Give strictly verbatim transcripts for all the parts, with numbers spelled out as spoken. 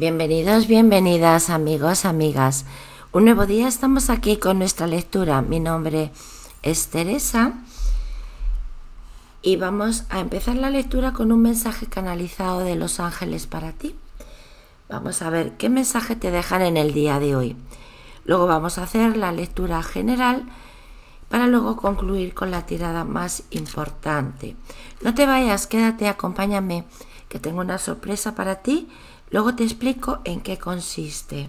Bienvenidos, bienvenidas, amigos, amigas. Un nuevo día estamos aquí con nuestra lectura. Mi nombre es Teresa y vamos a empezar la lectura con un mensaje canalizado de los ángeles para ti. Vamos a ver qué mensaje te dejan en el día de hoy. Luego vamos a hacer la lectura general para luego concluir con la tirada más importante. No te vayas, quédate, acompáñame, que tengo una sorpresa para ti. Luego te explico en qué consiste.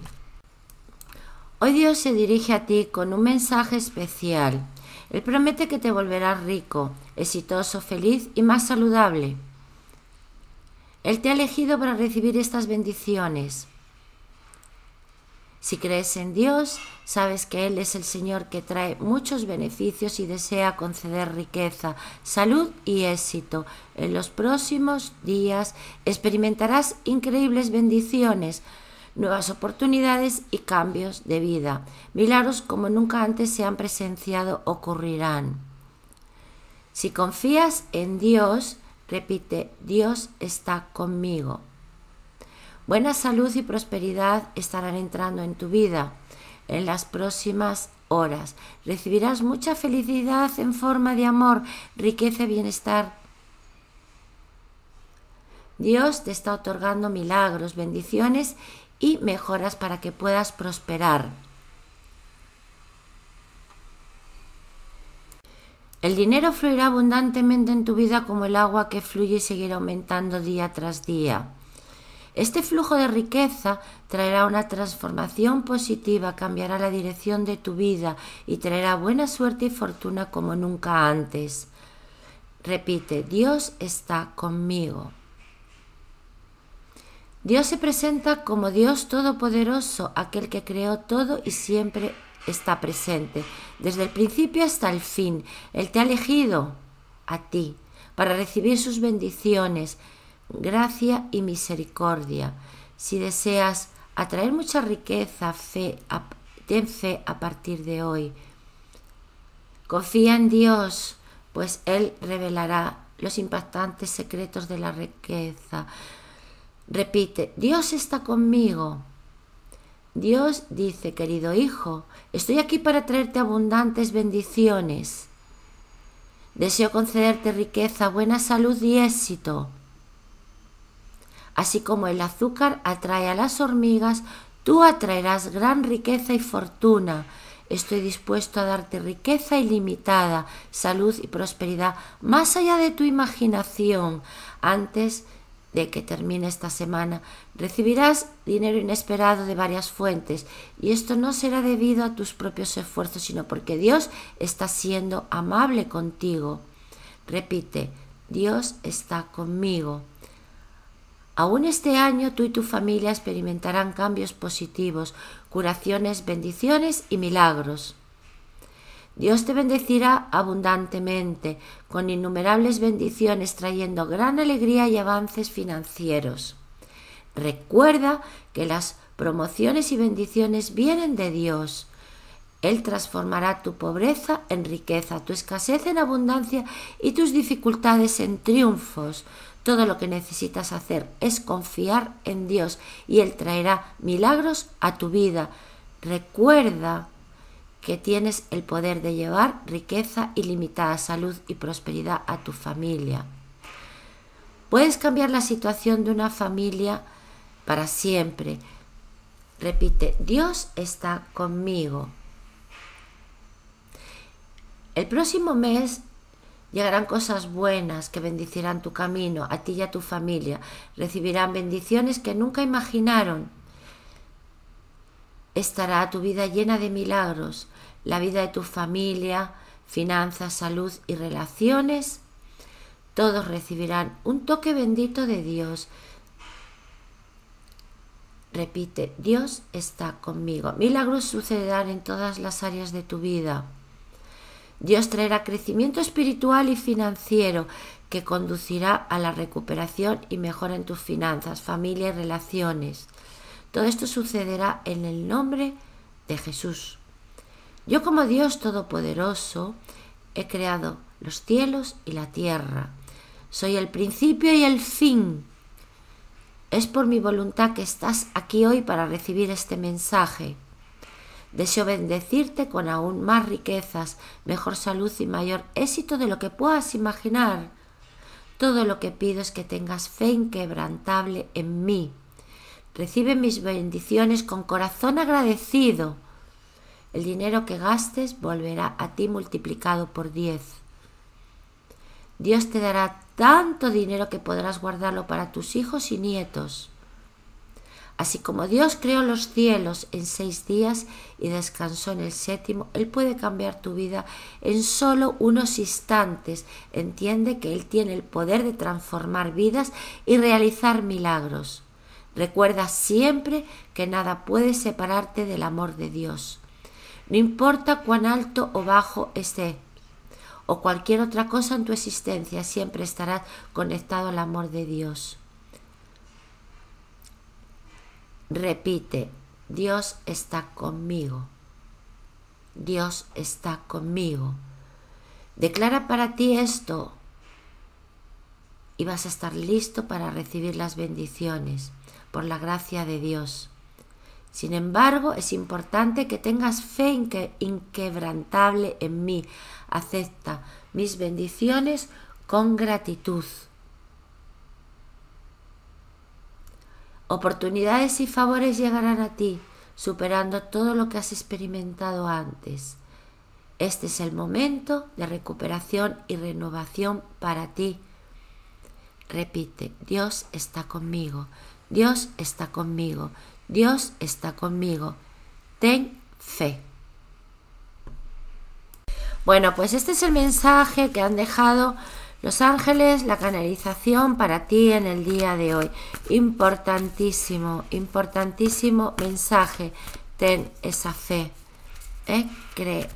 Hoy Dios se dirige a ti con un mensaje especial. Él promete que te volverás rico, exitoso, feliz y más saludable. Él te ha elegido para recibir estas bendiciones. Si crees en Dios, sabes que Él es el Señor que trae muchos beneficios y desea conceder riqueza, salud y éxito. En los próximos días experimentarás increíbles bendiciones, nuevas oportunidades y cambios de vida. Milagros como nunca antes se han presenciado ocurrirán. Si confías en Dios, repite, Dios está conmigo. Buena salud y prosperidad estarán entrando en tu vida en las próximas horas. Recibirás mucha felicidad en forma de amor, riqueza y bienestar. Dios te está otorgando milagros, bendiciones y mejoras para que puedas prosperar. El dinero fluirá abundantemente en tu vida como el agua que fluye y seguirá aumentando día tras día. Este flujo de riqueza traerá una transformación positiva, cambiará la dirección de tu vida y traerá buena suerte y fortuna como nunca antes. Repite, Dios está conmigo. Dios se presenta como Dios Todopoderoso, aquel que creó todo y siempre está presente, desde el principio hasta el fin. Él te ha elegido a ti para recibir sus bendiciones, gracia y misericordia. Si deseas atraer mucha riqueza, fe, ten fe a partir de hoy. Confía en Dios, pues Él revelará los impactantes secretos de la riqueza. Repite, Dios está conmigo. Dios dice, querido hijo, estoy aquí para traerte abundantes bendiciones. Deseo concederte riqueza, buena salud y éxito. Así como el azúcar atrae a las hormigas, tú atraerás gran riqueza y fortuna. Estoy dispuesto a darte riqueza ilimitada, salud y prosperidad, más allá de tu imaginación. Antes de que termine esta semana, recibirás dinero inesperado de varias fuentes, y esto no será debido a tus propios esfuerzos, sino porque Dios está siendo amable contigo. Repite, Dios está conmigo. Aún este año tú y tu familia experimentarán cambios positivos, curaciones, bendiciones y milagros. Dios te bendecirá abundantemente, con innumerables bendiciones, trayendo gran alegría y avances financieros. Recuerda que las promociones y bendiciones vienen de Dios. Él transformará tu pobreza en riqueza, tu escasez en abundancia y tus dificultades en triunfos. Todo lo que necesitas hacer es confiar en Dios y Él traerá milagros a tu vida. Recuerda que tienes el poder de llevar riqueza ilimitada, salud y prosperidad a tu familia. Puedes cambiar la situación de una familia para siempre. Repite, Dios está conmigo. El próximo mes llegarán cosas buenas que bendecirán tu camino, a ti y a tu familia. Recibirán bendiciones que nunca imaginaron. Estará tu vida llena de milagros. La vida de tu familia, finanzas, salud y relaciones, todos recibirán un toque bendito de Dios. Repite, Dios está conmigo. Milagros sucederán en todas las áreas de tu vida. Dios traerá crecimiento espiritual y financiero que conducirá a la recuperación y mejora en tus finanzas, familia y relaciones. Todo esto sucederá en el nombre de Jesús. Yo, como Dios Todopoderoso, he creado los cielos y la tierra. Soy el principio y el fin. Es por mi voluntad que estás aquí hoy para recibir este mensaje. Deseo bendecirte con aún más riquezas, mejor salud y mayor éxito de lo que puedas imaginar. Todo lo que pido es que tengas fe inquebrantable en mí. Recibe mis bendiciones con corazón agradecido. El dinero que gastes volverá a ti multiplicado por diez. Dios te dará tanto dinero que podrás guardarlo para tus hijos y nietos. Así como Dios creó los cielos en seis días y descansó en el séptimo, Él puede cambiar tu vida en solo unos instantes. Entiende que Él tiene el poder de transformar vidas y realizar milagros. Recuerda siempre que nada puede separarte del amor de Dios. No importa cuán alto o bajo esté o cualquier otra cosa en tu existencia, siempre estarás conectado al amor de Dios. Repite: Dios está conmigo. Dios está conmigo. Declara para ti esto y vas a estar listo para recibir las bendiciones por la gracia de Dios. Sin embargo, es importante que tengas fe inque, inquebrantable en mí. Acepta mis bendiciones con gratitud. Oportunidades y favores llegarán a ti, superando todo lo que has experimentado antes. Este es el momento de recuperación y renovación para ti. Repite: Dios está conmigo, Dios está conmigo, Dios está conmigo. Ten fe. Bueno, pues este es el mensaje que han dejado los ángeles, la canalización para ti en el día de hoy. Importantísimo, importantísimo mensaje. Ten esa fe, ¿eh? Cree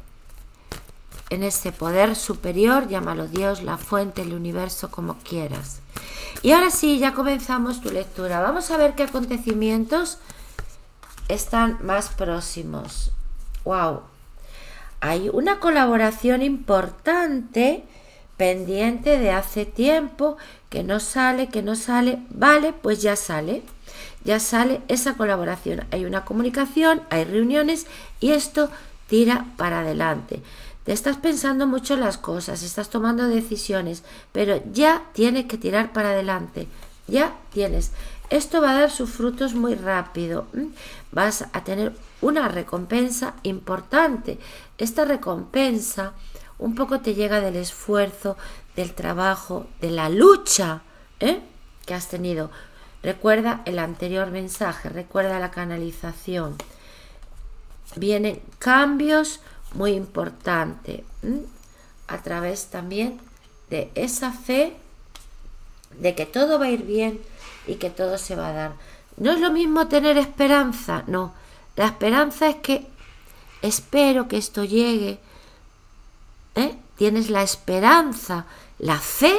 en ese poder superior, llámalo Dios, la fuente, el universo, como quieras. Y ahora sí, ya comenzamos tu lectura. Vamos a ver qué acontecimientos están más próximos. Wow, hay una colaboración importante pendiente de hace tiempo que no sale, que no sale. Vale, pues ya sale, ya sale esa colaboración. Hay una comunicación, hay reuniones y esto tira para adelante. Te estás pensando mucho las cosas, estás tomando decisiones, pero ya tienes que tirar para adelante, ya tienes. Esto va a dar sus frutos muy rápido, vas a tener una recompensa importante. Esta recompensa un poco te llega del esfuerzo, del trabajo, de la lucha, ¿eh?, que has tenido. Recuerda el anterior mensaje, recuerda la canalización. Vienen cambios muy importante, ¿m? A través también de esa fe de que todo va a ir bien y que todo se va a dar. No es lo mismo tener esperanza, no. La esperanza es que espero que esto llegue, ¿eh? Tienes la esperanza. La fe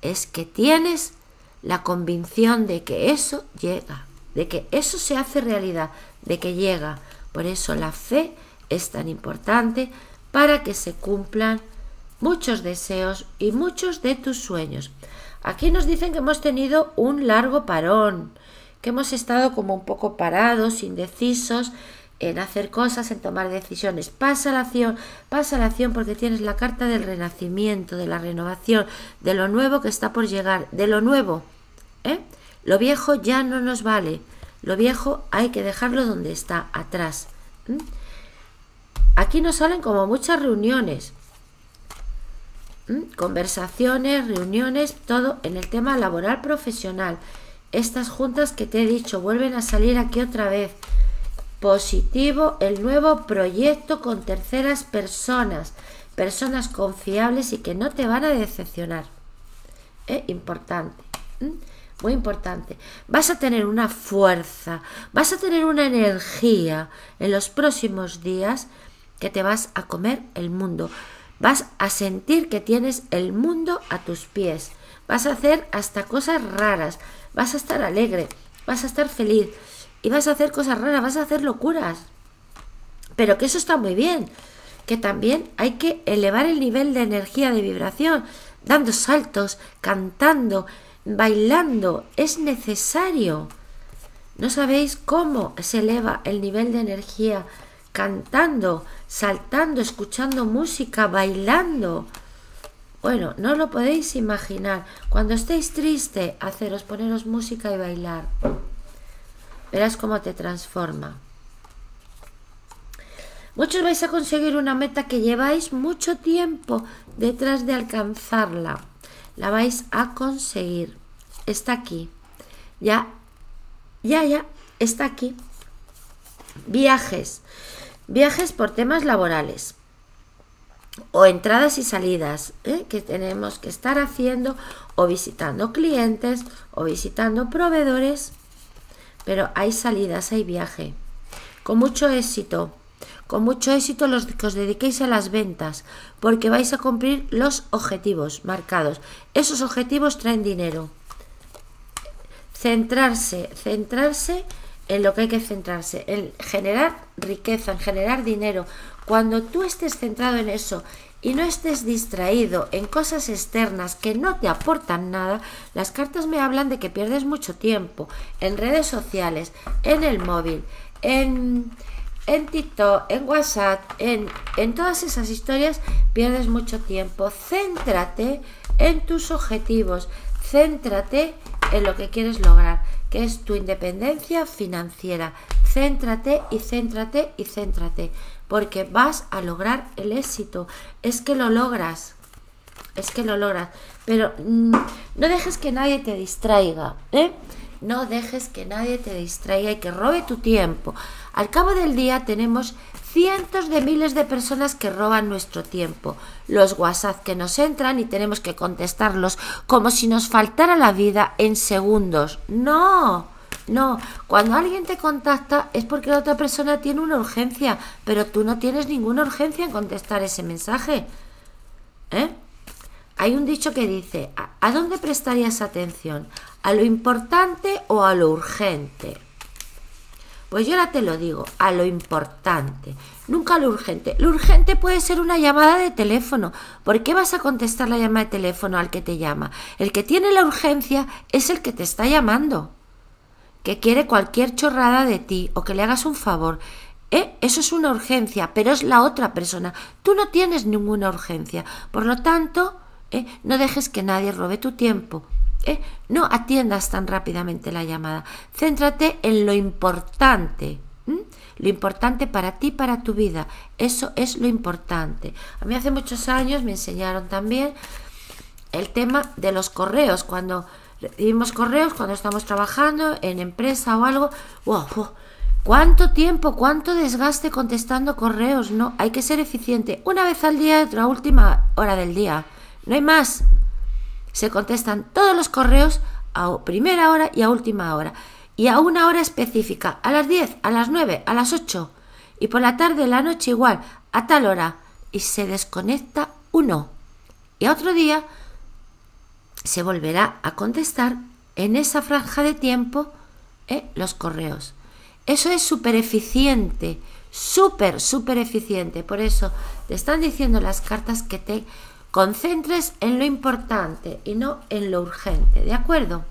es que tienes la convicción de que eso llega, de que eso se hace realidad, de que llega. Por eso la fe es tan importante para que se cumplan muchos deseos y muchos de tus sueños. Aquí nos dicen que hemos tenido un largo parón, que hemos estado como un poco parados, indecisos en hacer cosas, en tomar decisiones. Pasa la acción, pasa la acción, porque tienes la carta del renacimiento, de la renovación, de lo nuevo que está por llegar, de lo nuevo, ¿eh? Lo viejo ya no nos vale, lo viejo hay que dejarlo donde está, atrás, ¿eh? Aquí nos salen como muchas reuniones, ¿m? Conversaciones, reuniones, todo en el tema laboral, profesional. Estas juntas que te he dicho vuelven a salir aquí otra vez. Positivo, el nuevo proyecto con terceras personas, personas confiables y que no te van a decepcionar. ¿Eh? Importante, ¿m? Muy importante. Vas a tener una fuerza, vas a tener una energía en los próximos días que te vas a comer el mundo. Vas a sentir que tienes el mundo a tus pies. Vas a hacer hasta cosas raras. Vas a estar alegre, vas a estar feliz y vas a hacer cosas raras, vas a hacer locuras. Pero que eso está muy bien, que también hay que elevar el nivel de energía, de vibración, dando saltos, cantando, bailando, es necesario. No sabéis cómo se eleva el nivel de energía cantando, saltando, escuchando música, bailando. Bueno, no lo podéis imaginar. Cuando estéis triste, haceros, poneros música y bailar. Verás cómo te transforma. Muchos vais a conseguir una meta que lleváis mucho tiempo detrás de alcanzarla. La vais a conseguir. Está aquí. Ya, ya, ya. Está aquí. Viajes. Viajes por temas laborales o entradas y salidas, ¿eh? Que tenemos que estar haciendo, o visitando clientes o visitando proveedores, pero hay salidas, hay viaje. Con mucho éxito, con mucho éxito los que os dediquéis a las ventas, porque vais a cumplir los objetivos marcados. Esos objetivos traen dinero. Centrarse, centrarse en lo que hay que centrarse, en generar riqueza, en generar dinero. Cuando tú estés centrado en eso y no estés distraído en cosas externas que no te aportan nada, las cartas me hablan de que pierdes mucho tiempo en redes sociales, en el móvil, en, en TikTok, en WhatsApp, en, en todas esas historias pierdes mucho tiempo. Céntrate en tus objetivos, céntrate en lo que quieres lograr, que es tu independencia financiera. Céntrate y céntrate y céntrate, porque vas a lograr el éxito. Es que lo logras, es que lo logras, pero mmm, no dejes que nadie te distraiga, ¿eh? No dejes que nadie te distraiga y que robe tu tiempo. Al cabo del día tenemos cientos de miles de personas que roban nuestro tiempo. Los WhatsApp que nos entran y tenemos que contestarlos como si nos faltara la vida en segundos. No, no. Cuando alguien te contacta es porque la otra persona tiene una urgencia, pero tú no tienes ninguna urgencia en contestar ese mensaje, ¿eh? Hay un dicho que dice, ¿a dónde prestarías atención? ¿A lo importante o a lo urgente? Pues yo ahora te lo digo, a lo importante, nunca a lo urgente. Lo urgente puede ser una llamada de teléfono. ¿Por qué vas a contestar la llamada de teléfono al que te llama? El que tiene la urgencia es el que te está llamando, que quiere cualquier chorrada de ti o que le hagas un favor. ¿Eh? Eso es una urgencia, pero es la otra persona. Tú no tienes ninguna urgencia, por lo tanto, ¿eh? No dejes que nadie robe tu tiempo. ¿Eh? No atiendas tan rápidamente la llamada. Céntrate en lo importante, ¿m? Lo importante para ti, para tu vida. Eso es lo importante. A mí hace muchos años me enseñaron también el tema de los correos. Cuando recibimos correos, cuando estamos trabajando en empresa o algo, wow, wow, cuánto tiempo, cuánto desgaste contestando correos. No, hay que ser eficiente. Una vez al día, otra última hora del día, no hay más. Se contestan todos los correos a primera hora y a última hora. Y a una hora específica, a las diez, a las nueve, a las ocho. Y por la tarde, la noche igual, a tal hora. Y se desconecta uno. Y a otro día se volverá a contestar en esa franja de tiempo, ¿eh? Los correos. Eso es súper eficiente, súper, súper eficiente. Por eso te están diciendo las cartas que te concentres en lo importante y no en lo urgente, ¿de acuerdo?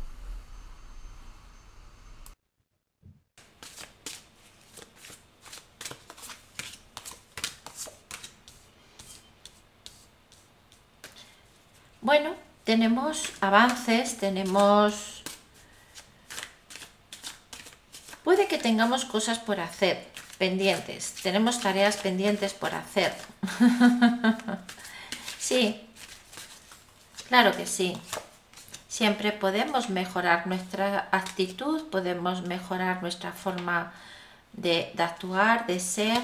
Bueno, tenemos avances, tenemos... Puede que tengamos cosas por hacer, pendientes. Tenemos tareas pendientes por hacer. Sí, claro que sí. Siempre podemos mejorar nuestra actitud, podemos mejorar nuestra forma de, de actuar, de ser.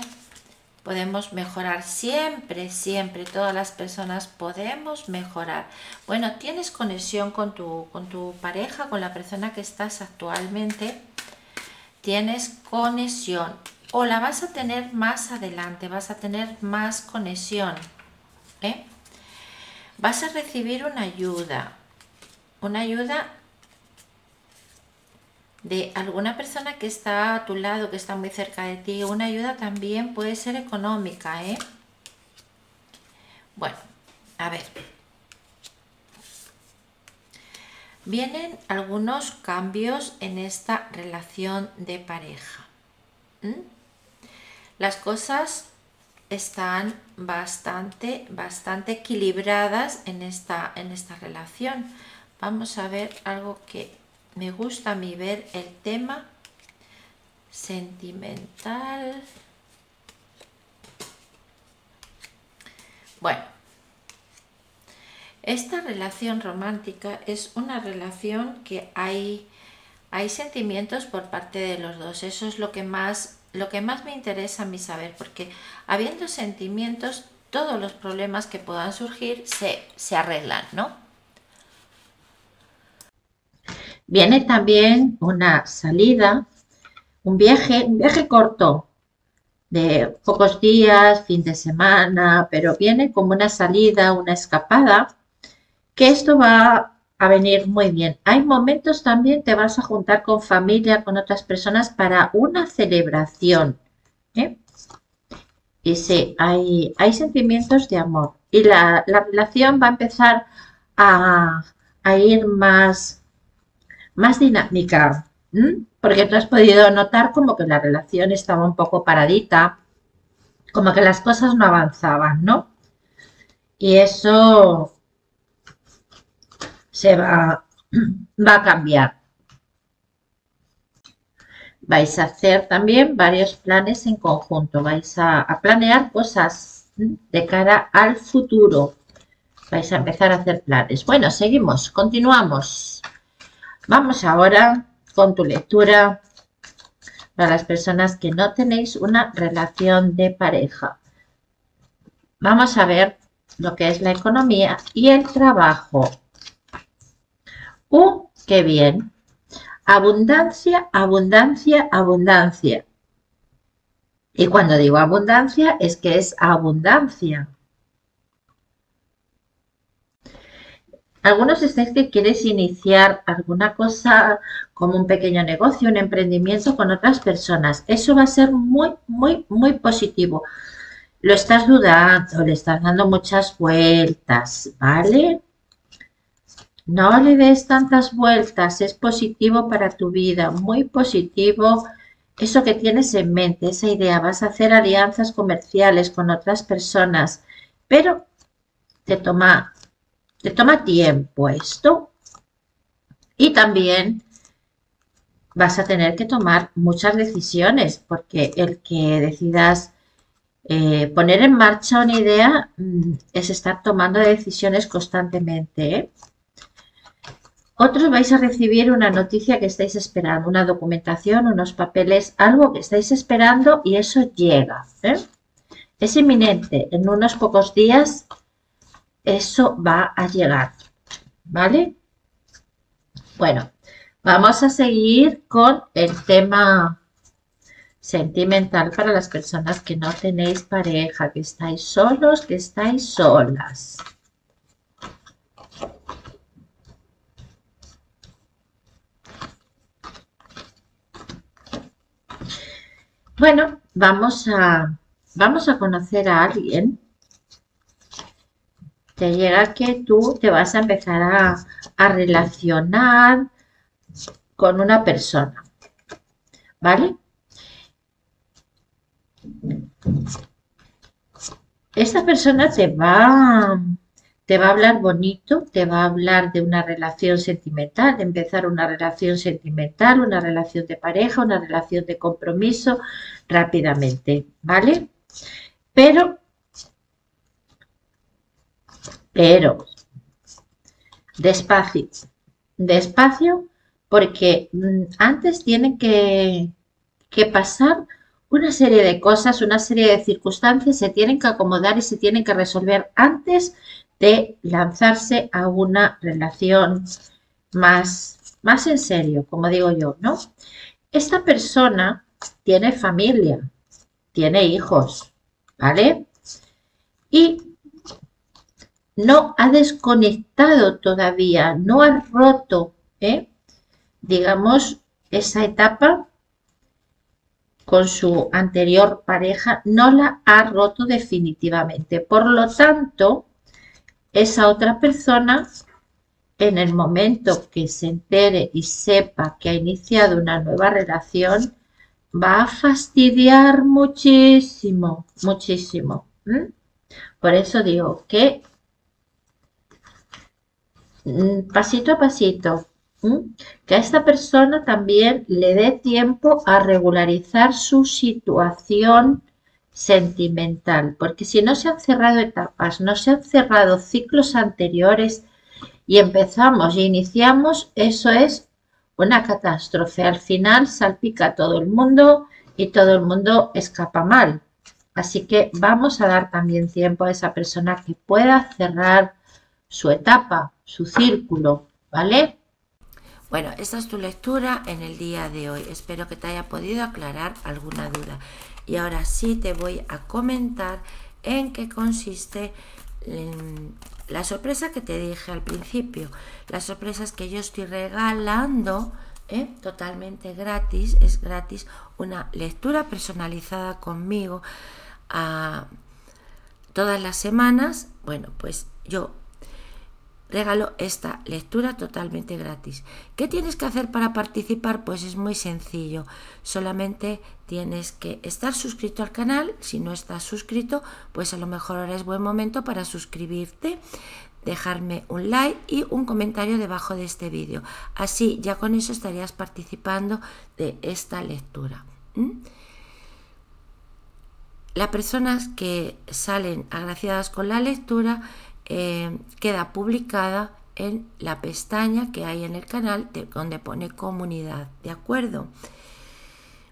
Podemos mejorar siempre, siempre. Todas las personas podemos mejorar. Bueno, tienes conexión con tu, con tu pareja, con la persona que estás actualmente. Tienes conexión. O la vas a tener más adelante, vas a tener más conexión, ¿eh? Vas a recibir una ayuda, una ayuda de alguna persona que está a tu lado, que está muy cerca de ti. Una ayuda también puede ser económica, ¿eh? Bueno, a ver. vienen algunos cambios en esta relación de pareja. ¿Mm? Las cosas están bastante, bastante equilibradas en esta, en esta relación. Vamos a ver algo que me gusta a mí ver, el tema sentimental. Bueno, esta relación romántica es una relación que hay, hay sentimientos por parte de los dos. Eso es lo que más... Lo que más me interesa a mí saber, porque habiendo sentimientos, todos los problemas que puedan surgir se, se arreglan, ¿no? Viene también una salida, un viaje, un viaje corto, de pocos días, fin de semana, pero viene como una salida, una escapada, que esto va a venir muy bien. Hay momentos también te vas a juntar con familia, con otras personas para una celebración, ¿eh? Y sí, hay, hay sentimientos de amor y la, la relación va a empezar a, a ir más, más dinámica, ¿eh? Porque tú has podido notar como que la relación estaba un poco paradita, como que las cosas no avanzaban, ¿no? Y eso se va, va a cambiar. Vais a hacer también varios planes en conjunto, vais a, a planear cosas de cara al futuro, vais a empezar a hacer planes. Bueno, seguimos, continuamos. Vamos ahora con tu lectura para las personas que no tenéis una relación de pareja. Vamos a ver lo que es la economía y el trabajo. ¡Uh, qué bien! Abundancia, abundancia, abundancia. Y cuando digo abundancia es que es abundancia. Algunos estáis que quieres iniciar alguna cosa como un pequeño negocio, un emprendimiento con otras personas. Eso va a ser muy, muy, muy positivo. Lo estás dudando, le estás dando muchas vueltas, ¿vale? No le des tantas vueltas, es positivo para tu vida, muy positivo eso que tienes en mente, esa idea. Vas a hacer alianzas comerciales con otras personas, pero te toma, te toma tiempo esto. Y también vas a tener que tomar muchas decisiones, porque el que decidas eh, poner en marcha una idea es estar tomando decisiones constantemente, ¿eh? Otros vais a recibir una noticia que estáis esperando, una documentación, unos papeles, algo que estáis esperando y eso llega, ¿eh? Es inminente, en unos pocos días eso va a llegar, ¿vale? Bueno, vamos a seguir con el tema sentimental para las personas que no tenéis pareja, que estáis solos, que estáis solas. Bueno, vamos a, vamos a conocer a alguien. Te llega que tú te vas a empezar a, a relacionar con una persona, ¿vale? Esta persona te va, te va a hablar bonito, te va a hablar de una relación sentimental, de empezar una relación sentimental, una relación de pareja, una relación de compromiso rápidamente, ¿vale? Pero, pero, despacio, despacio, porque antes tienen que, que pasar una serie de cosas, una serie de circunstancias, se tienen que acomodar y se tienen que resolver antes de lanzarse a una relación más, más en serio, como digo yo, ¿no? Esta persona tiene familia, tiene hijos, ¿vale? Y no ha desconectado todavía, no ha roto, ¿eh? digamos, esa etapa con su anterior pareja, no la ha roto definitivamente. Por lo tanto, esa otra persona en el momento que se entere y sepa que ha iniciado una nueva relación, va a fastidiar muchísimo, muchísimo. ¿Mm? Por eso digo que pasito a pasito, ¿Mm? que a esta persona también le dé tiempo a regularizar su situación sentimental, porque si no se han cerrado etapas, no se han cerrado ciclos anteriores y empezamos y iniciamos, eso es una catástrofe. Al final salpica a todo el mundo y todo el mundo escapa mal. Así que vamos a dar también tiempo a esa persona que pueda cerrar su etapa, su círculo, ¿vale? Bueno, esta es tu lectura en el día de hoy. Espero que te haya podido aclarar alguna duda. Y ahora sí te voy a comentar en qué consiste la sorpresa que te dije al principio. Las sorpresas que yo estoy regalando, ¿eh? totalmente gratis, es gratis, una lectura personalizada conmigo a, todas las semanas. Bueno, pues yo regalo esta lectura totalmente gratis. ¿Qué tienes que hacer para participar? Pues es muy sencillo. Solamente tienes que estar suscrito al canal. Si no estás suscrito, pues a lo mejor ahora es buen momento para suscribirte, dejarme un like y un comentario debajo de este vídeo. Así ya con eso estarías participando de esta lectura. ¿Mm? Las personas que salen agraciadas con la lectura Eh, queda publicada en la pestaña que hay en el canal de, donde pone comunidad, ¿de acuerdo?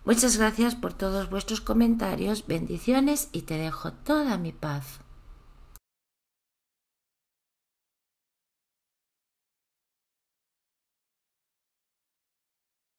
Muchas gracias por todos vuestros comentarios, bendiciones y te dejo toda mi paz.